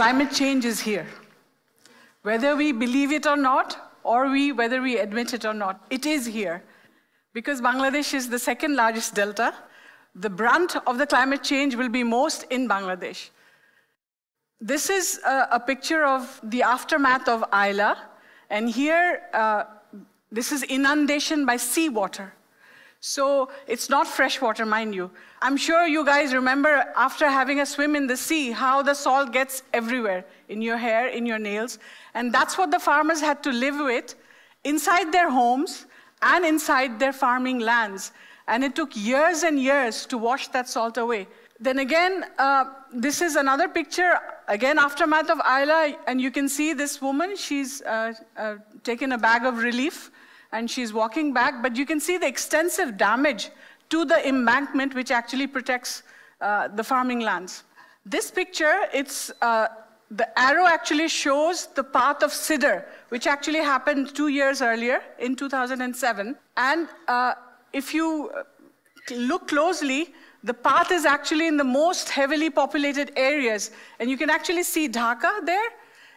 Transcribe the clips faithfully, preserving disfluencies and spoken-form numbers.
Climate change is here. Whether we believe it or not, or we, whether we admit it or not, it is here. Because Bangladesh is the second largest delta, the brunt of the climate change will be most in Bangladesh. This is a, a picture of the aftermath of Ayla. And here, uh, this is inundation by seawater. So it's not fresh water, mind you. I'm sure you guys remember, after having a swim in the sea, how the salt gets everywhere, in your hair, in your nails. And that's what the farmers had to live with inside their homes and inside their farming lands. And it took years and years to wash that salt away. Then again, uh, this is another picture, again, aftermath of Ayla. And you can see this woman, she's uh, uh, taken a bag of relief, and she's walking back. But you can see the extensive damage to the embankment, which actually protects uh, the farming lands. This picture, it's, uh, the arrow actually shows the path of Sidr, which actually happened two years earlier, in two thousand seven. And uh, if you look closely, the path is actually in the most heavily populated areas. And you can actually see Dhaka there.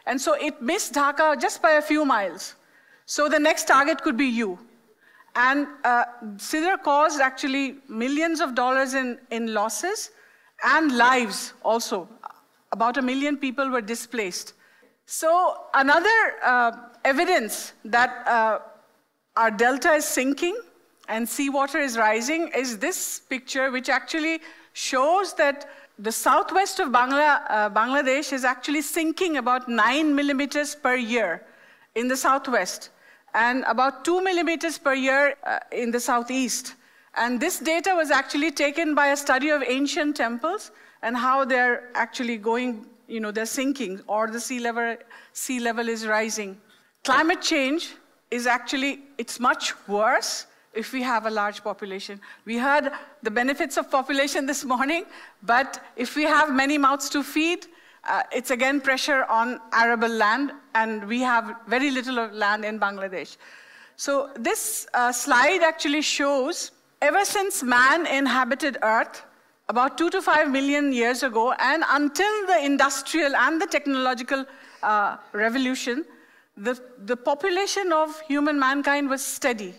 And so it missed Dhaka just by a few miles. So the next target could be you. And uh, Sidr caused actually millions of dollars in, in losses and lives also. About a million people were displaced. So another uh, evidence that uh, our delta is sinking and seawater is rising is this picture, which actually shows that the southwest of Bangla, uh, Bangladesh is actually sinking about nine millimeters per year in the southwest, and about two millimeters per year uh, in the southeast. And this data was actually taken by a study of ancient temples and how they're actually going, you know, they're sinking, or the sea level, sea level is rising. Climate change is actually, it's much worse if we have a large population. We heard the benefits of population this morning, but if we have many mouths to feed, Uh, it's again pressure on arable land, and we have very little of land in Bangladesh. So this uh, slide actually shows, ever since man inhabited Earth, about two to five million years ago, and until the industrial and the technological uh, revolution, the, the population of human mankind was steady.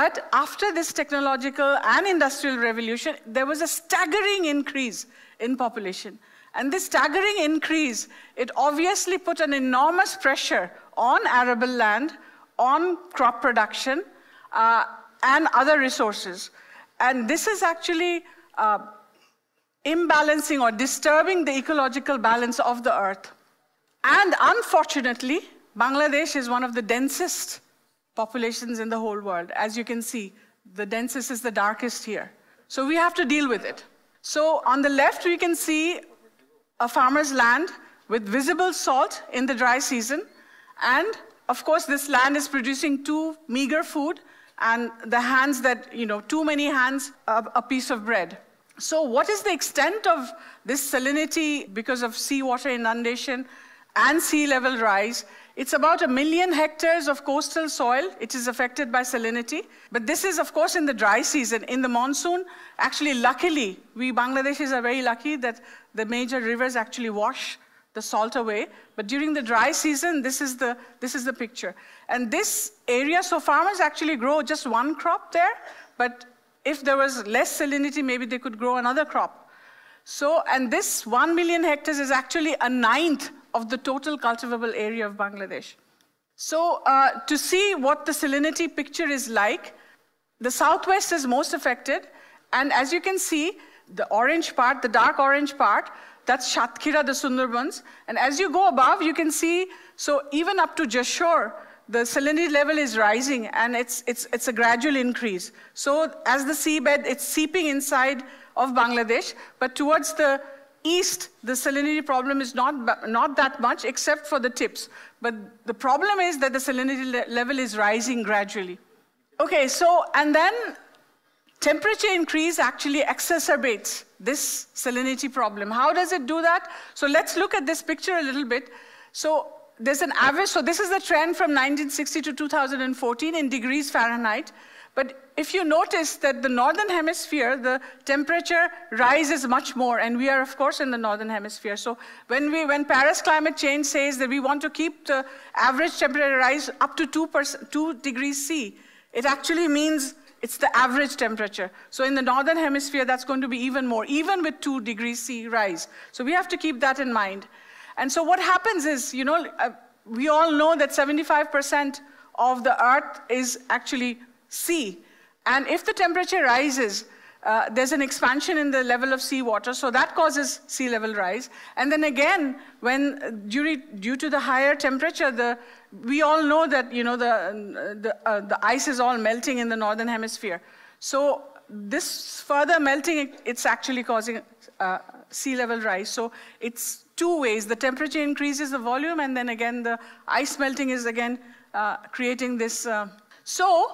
But after this technological and industrial revolution, there was a staggering increase in population. And this staggering increase, it obviously put an enormous pressure on arable land, on crop production, uh, and other resources. And this is actually uh, imbalancing or disturbing the ecological balance of the earth. And unfortunately, Bangladesh is one of the densest populations in the whole world. As you can see, the densest is the darkest here. So we have to deal with it. So on the left, we can see a farmer's land with visible salt in the dry season. And of course, this land is producing too meager food, and the hands that, you know, too many hands, a, a piece of bread. So what is the extent of this salinity because of seawater inundation and sea level rise? It's about a million hectares of coastal soil. It is affected by salinity. But this is, of course, in the dry season, in the monsoon. Actually, luckily, we Bangladeshis are very lucky that the major rivers actually wash the salt away. But during the dry season, this is the, this is the picture. And this area, so farmers actually grow just one crop there. But if there was less salinity, maybe they could grow another crop. So, and this one million hectares is actually a ninth of the total cultivable area of Bangladesh. So uh, to see what the salinity picture is like, the southwest is most affected. And as you can see, the orange part, the dark orange part, that's Satkhira, the Sundarbans. And as you go above, you can see, so even up to Jashore, the salinity level is rising, and it's, it's, it's a gradual increase. So as the seabed, it's seeping inside of Bangladesh, but towards the east, the salinity problem is not, not that much, except for the tips. But the problem is that the salinity le level is rising gradually. Okay, so, and then temperature increase actually exacerbates this salinity problem. How does it do that? So let's look at this picture a little bit. So there's an average, so this is the trend from nineteen sixty to two thousand fourteen in degrees Fahrenheit. But if you notice that the northern hemisphere, the temperature rises much more, and we are, of course, in the northern hemisphere. So when, we, when Paris Climate Change says that we want to keep the average temperature rise up to two degrees C, it actually means it's the average temperature. So in the northern hemisphere, that's going to be even more, even with two degrees C rise. So we have to keep that in mind. And so what happens is, you know, uh, we all know that seventy-five percent of the Earth is actually sea. And if the temperature rises, uh, there's an expansion in the level of seawater, so that causes sea level rise. And then again, when due, due to the higher temperature, the, we all know that, you know, the, the, uh, the ice is all melting in the northern hemisphere. So this further melting, it's actually causing uh, sea level rise. So it's two ways. The temperature increases the volume, and then again, the ice melting is again uh, creating this. Uh, so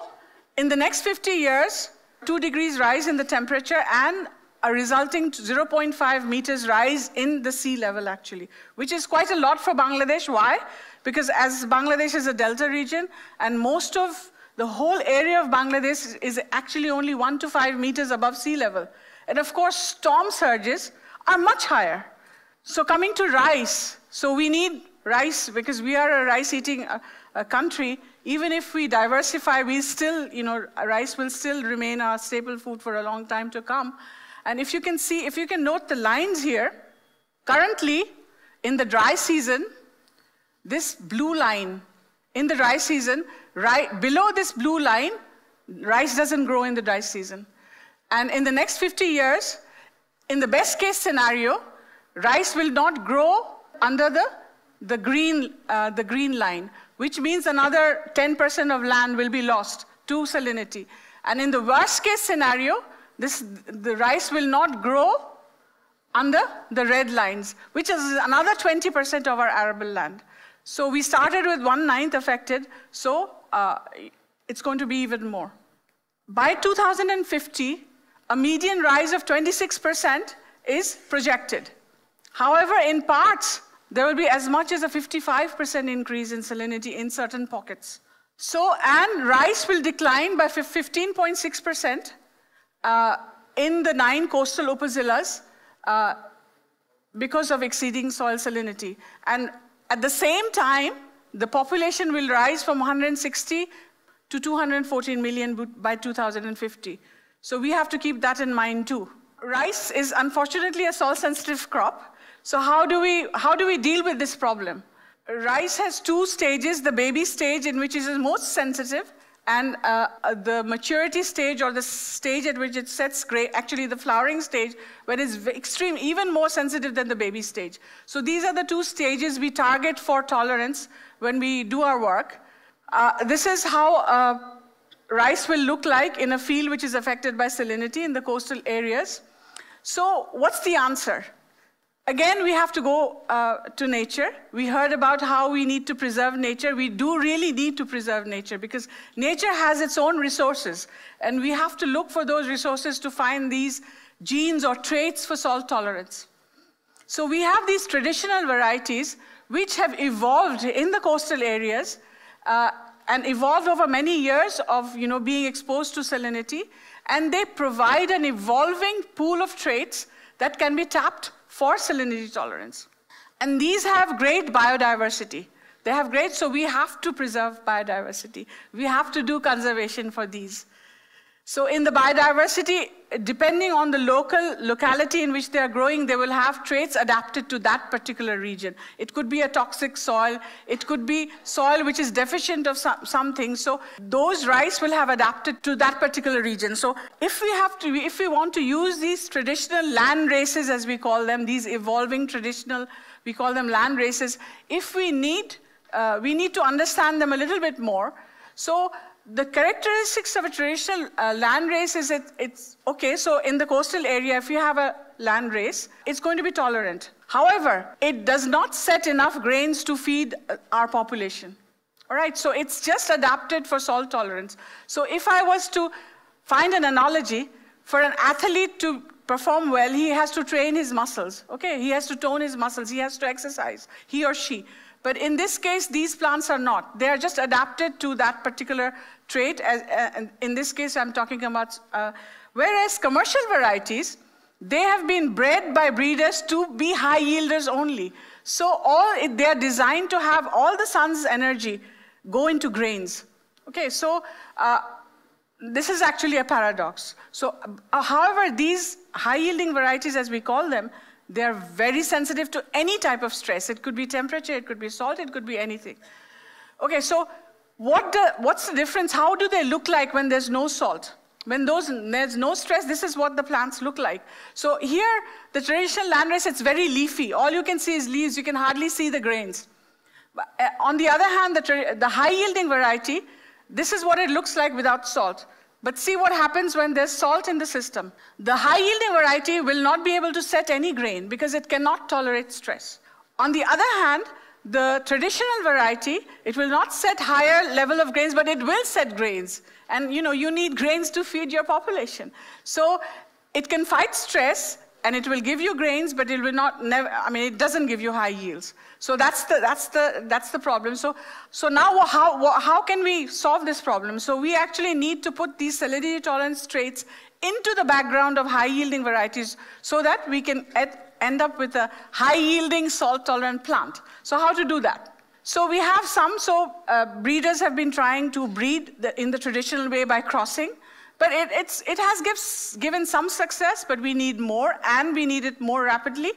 in the next fifty years, two degrees rise in the temperature and a resulting zero point five meters rise in the sea level, actually, which is quite a lot for Bangladesh. Why? Because as Bangladesh is a delta region, and most of the whole area of Bangladesh is actually only one to five meters above sea level. And of course, storm surges are much higher. So coming to rice, so we need rice because we are a rice-eating uh, uh, country. Even if we diversify, we still, you know, rice will still remain our staple food for a long time to come. And if you can see, if you can note the lines here, currently in the dry season, this blue line, in the dry season, right below this blue line, rice doesn't grow in the dry season. And in the next fifty years, in the best case scenario, rice will not grow under the, the, green, uh, the green line, which means another ten percent of land will be lost to salinity. And in the worst case scenario, this, the rice will not grow under the red lines, which is another twenty percent of our arable land. So we started with one-ninth affected, so uh, it's going to be even more. By two thousand fifty, a median rise of twenty-six percent is projected. However, in parts, there will be as much as a fifty-five percent increase in salinity in certain pockets. So, and rice will decline by fifteen point six percent uh, in the nine coastal upazilas uh, because of exceeding soil salinity. And at the same time, the population will rise from one hundred sixty to two hundred fourteen million by two thousand fifty. So we have to keep that in mind too. Rice is unfortunately a soil-sensitive crop. So how do we, how do we deal with this problem? Rice has two stages, the baby stage in which it is most sensitive, and uh, the maturity stage, or the stage at which it sets gray, actually the flowering stage, when it's extreme, even more sensitive than the baby stage. So these are the two stages we target for tolerance when we do our work. Uh, this is how uh, rice will look like in a field which is affected by salinity in the coastal areas. So what's the answer? Again, we have to go uh, to nature. We heard about how we need to preserve nature. We do really need to preserve nature because nature has its own resources, and we have to look for those resources to find these genes or traits for salt tolerance. So we have these traditional varieties which have evolved in the coastal areas uh, and evolved over many years of, you know, being exposed to salinity, and they provide an evolving pool of traits that can be tapped for salinity tolerance. And these have great biodiversity. They have great, so we have to preserve biodiversity. We have to do conservation for these. So in the biodiversity, depending on the local locality in which they are growing, they will have traits adapted to that particular region. It could be a toxic soil. It could be soil which is deficient of some, something. So those rice will have adapted to that particular region. So if we have to, if we want to use these traditional land races, as we call them, these evolving traditional, we call them land races, if we need, uh, we need to understand them a little bit more. So the characteristics of a traditional uh, land race is it, it's, okay, so in the coastal area, if you have a land race, it's going to be tolerant. However, it does not set enough grains to feed our population. All right, so it's just adapted for salt tolerance. So if I was to find an analogy, for an athlete to perform well, he has to train his muscles, okay? He has to tone his muscles, he has to exercise, he or she. But in this case, these plants are not. They are just adapted to that particular trait. As, uh, in this case, I'm talking about, uh, whereas commercial varieties, they have been bred by breeders to be high yielders only. So all, they are designed to have all the sun's energy go into grains. Okay, so uh, this is actually a paradox. So uh, however, these high yielding varieties, as we call them, they are very sensitive to any type of stress. It could be temperature, it could be salt, it could be anything. Okay, so what the, what's the difference? How do they look like when there's no salt? When those, there's no stress, this is what the plants look like. So here, the traditional landrace, it's very leafy. All you can see is leaves. You can hardly see the grains. But, uh, on the other hand, the, the high-yielding variety, this is what it looks like without salt. But see what happens when there's salt in the system. The high-yielding variety will not be able to set any grain because it cannot tolerate stress. On the other hand, the traditional variety, it will not set higher level of grains, but it will set grains. And you know, you need grains to feed your population. So it can fight stress, and it will give you grains, but it will not, never, I mean, it doesn't give you high yields. So that's the, that's the, that's the problem. So, so now how, how can we solve this problem? So we actually need to put these salinity tolerance traits into the background of high yielding varieties so that we can end up with a high yielding salt tolerant plant. So how to do that? So we have some, so uh, breeders have been trying to breed the, in the traditional way by crossing. But it, it's, it has gives, given some success, but we need more, and we need it more rapidly.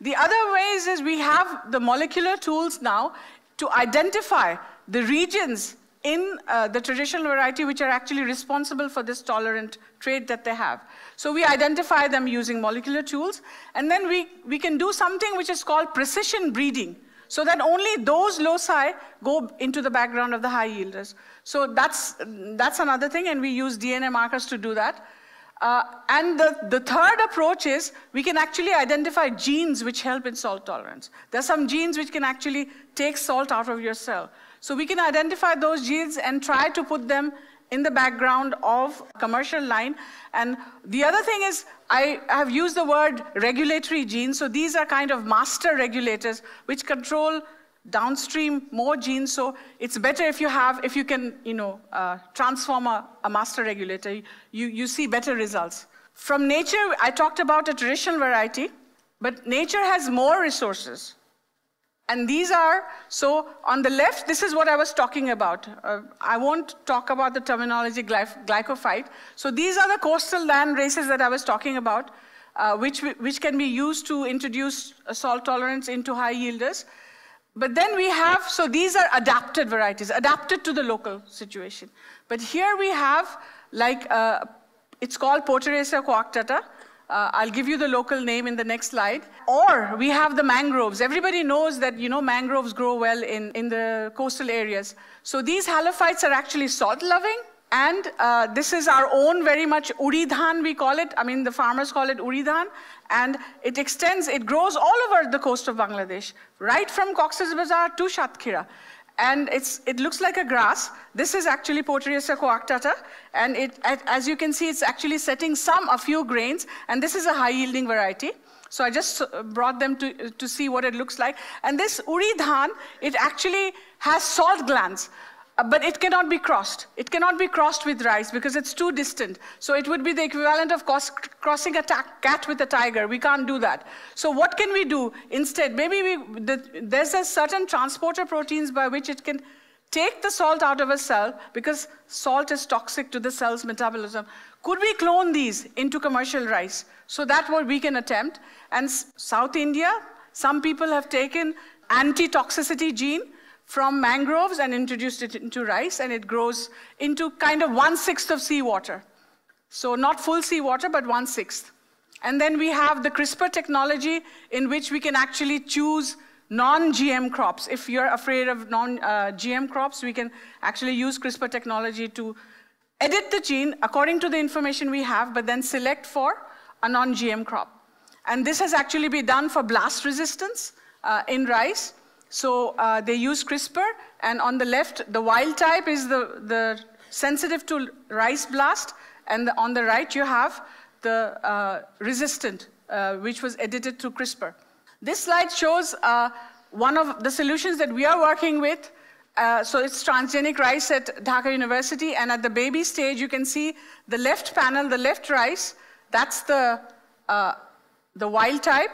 The other ways is we have the molecular tools now to identify the regions in uh, the traditional variety which are actually responsible for this tolerant trait that they have. So we identify them using molecular tools, and then we, we can do something which is called precision breeding, so that only those loci go into the background of the high yielders. So that's, that's another thing, and we use D N A markers to do that. Uh, and the, the third approach is we can actually identify genes which help in salt tolerance. There are some genes which can actually take salt out of your cell. So we can identify those genes and try to put them in the background of commercial line. And the other thing is, I have used the word regulatory genes. So these are kind of master regulators which control downstream more genes. So it's better if you have, if you can, you know, uh, transform a, a master regulator, you, you see better results. From nature, I talked about a traditional variety, but nature has more resources. And these are, so on the left, this is what I was talking about. Uh, I won't talk about the terminology glyph glyphosate. So these are the coastal land races that I was talking about, uh, which, which can be used to introduce salt tolerance into high yielders. But then we have, so these are adapted varieties, adapted to the local situation. But here we have, like, uh, it's called Porteresia coarctata. Uh, I'll give you the local name in the next slide. Or we have the mangroves. Everybody knows that, you know, mangroves grow well in, in the coastal areas. So these halophytes are actually salt-loving. And uh, this is our own very much uridhan, we call it. I mean, the farmers call it uridhan. And it extends, it grows all over the coast of Bangladesh, right from Cox's Bazaar to Satkhira. And it's, it looks like a grass. This is actually Porteresia coarctata. And it, as you can see, it's actually setting some, a few grains. And this is a high-yielding variety. So I just brought them to, to see what it looks like. And this uridhan, it actually has salt glands. But it cannot be crossed. It cannot be crossed with rice because it's too distant. So it would be the equivalent of cross, crossing a cat with a tiger. We can't do that. So what can we do instead? Maybe we, the, there's a certain transporter proteins by which it can take the salt out of a cell because salt is toxic to the cell's metabolism. Could we clone these into commercial rice? So that's what we can attempt. And South India, some people have taken anti-toxicity gene from mangroves and introduced it into rice, and it grows into kind of one-sixth of seawater. So not full seawater, but one-sixth. And then we have the CRISPR technology in which we can actually choose non-G M crops. If you're afraid of non-G M uh, crops, we can actually use CRISPR technology to edit the gene according to the information we have, but then select for a non-G M crop. And this has actually been done for blast resistance uh, in rice. So uh, they use CRISPR, and on the left, the wild type is the, the sensitive to rice blast, and the, on the right you have the uh, resistant, uh, which was edited to CRISPR. This slide shows uh, one of the solutions that we are working with, uh, so it's transgenic rice at Dhaka University, and at the baby stage, you can see the left panel, the left rice, that's the, uh, the wild type.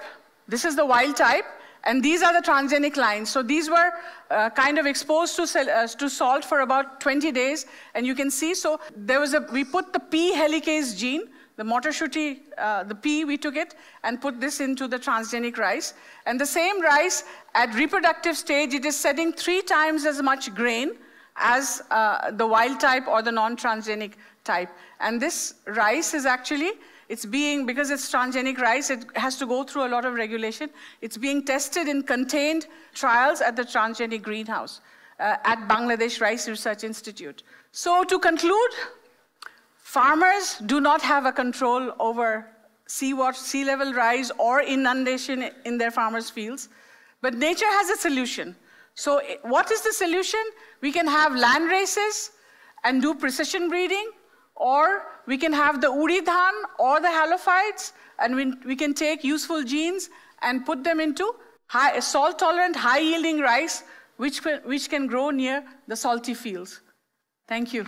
This is the wild type, and these are the transgenic lines. So these were uh, kind of exposed to, uh, to salt for about twenty days, and you can see, so there was a, we put the P helicase gene, the Motoshuti, uh, the pea, we took it and put this into the transgenic rice. And the same rice, at reproductive stage, it is setting three times as much grain as uh, the wild type or the non-transgenic type. And this rice is actually, it's being, because it's transgenic rice, it has to go through a lot of regulation. It's being tested in contained trials at the transgenic greenhouse uh, at Bangladesh Rice Research Institute. So to conclude, farmers do not have a control over sea water, sea level rise or inundation in their farmers' fields, but nature has a solution. So what is the solution? We can have land races and do precision breeding, or we can have the uridhan or the halophytes, and we, we can take useful genes and put them into high, salt-tolerant, high-yielding rice, which, which can grow near the salty fields. Thank you.